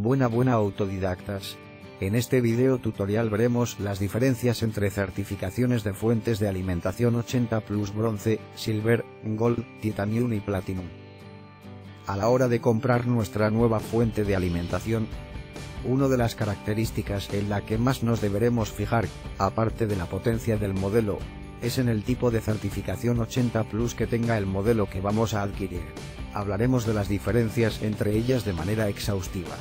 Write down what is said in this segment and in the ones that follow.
Buena autodidactas. En este video tutorial veremos las diferencias entre certificaciones de fuentes de alimentación 80 Plus Bronce, Silver, Gold, Titanium y Platinum. A la hora de comprar nuestra nueva fuente de alimentación, una de las características en la que más nos deberemos fijar, aparte de la potencia del modelo, es en el tipo de certificación 80 Plus que tenga el modelo que vamos a adquirir. Hablaremos de las diferencias entre ellas de manera exhaustiva.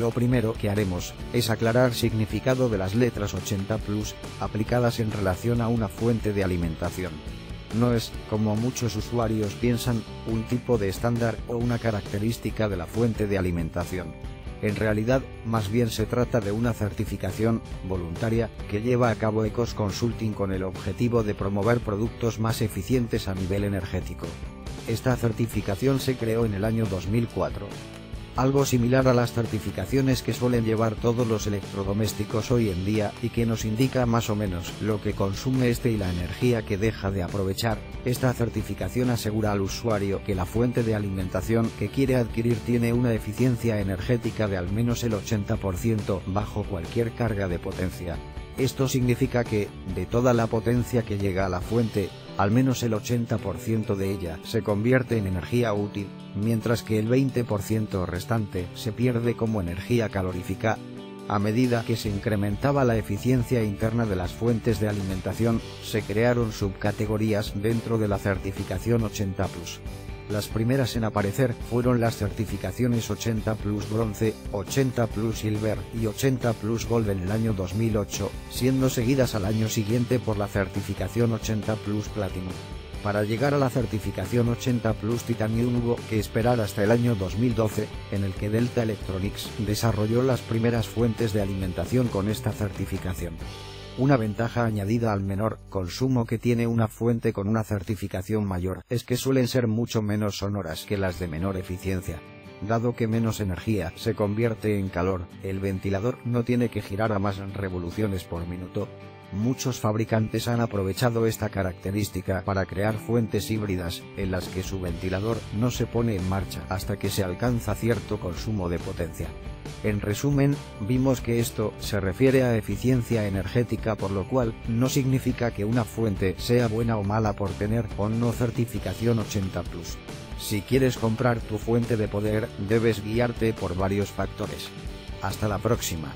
Lo primero que haremos, es aclarar el significado de las letras 80 Plus, aplicadas en relación a una fuente de alimentación. No es, como muchos usuarios piensan, un tipo de estándar o una característica de la fuente de alimentación. En realidad, más bien se trata de una certificación voluntaria que lleva a cabo EcoS Consulting con el objetivo de promover productos más eficientes a nivel energético. Esta certificación se creó en el año 2004. Algo similar a las certificaciones que suelen llevar todos los electrodomésticos hoy en día y que nos indica más o menos lo que consume este y la energía que deja de aprovechar, esta certificación asegura al usuario que la fuente de alimentación que quiere adquirir tiene una eficiencia energética de al menos el 80% bajo cualquier carga de potencia. Esto significa que, de toda la potencia que llega a la fuente, al menos el 80% de ella se convierte en energía útil, mientras que el 20% restante se pierde como energía calorífica. A medida que se incrementaba la eficiencia interna de las fuentes de alimentación, se crearon subcategorías dentro de la certificación 80 Plus. Las primeras en aparecer fueron las certificaciones 80 Plus Bronce, 80 Plus Silver y 80 Plus Gold en el año 2008, siendo seguidas al año siguiente por la certificación 80 Plus Platinum. Para llegar a la certificación 80 Plus Titanium hubo que esperar hasta el año 2012, en el que Delta Electronics desarrolló las primeras fuentes de alimentación con esta certificación. Una ventaja añadida al menor consumo que tiene una fuente con una certificación mayor es que suelen ser mucho menos sonoras que las de menor eficiencia. Dado que menos energía se convierte en calor, el ventilador no tiene que girar a más revoluciones por minuto. Muchos fabricantes han aprovechado esta característica para crear fuentes híbridas, en las que su ventilador no se pone en marcha hasta que se alcanza cierto consumo de potencia. En resumen, vimos que esto se refiere a eficiencia energética, por lo cual no significa que una fuente sea buena o mala por tener o no certificación 80 Plus. Si quieres comprar tu fuente de poder, debes guiarte por varios factores. Hasta la próxima.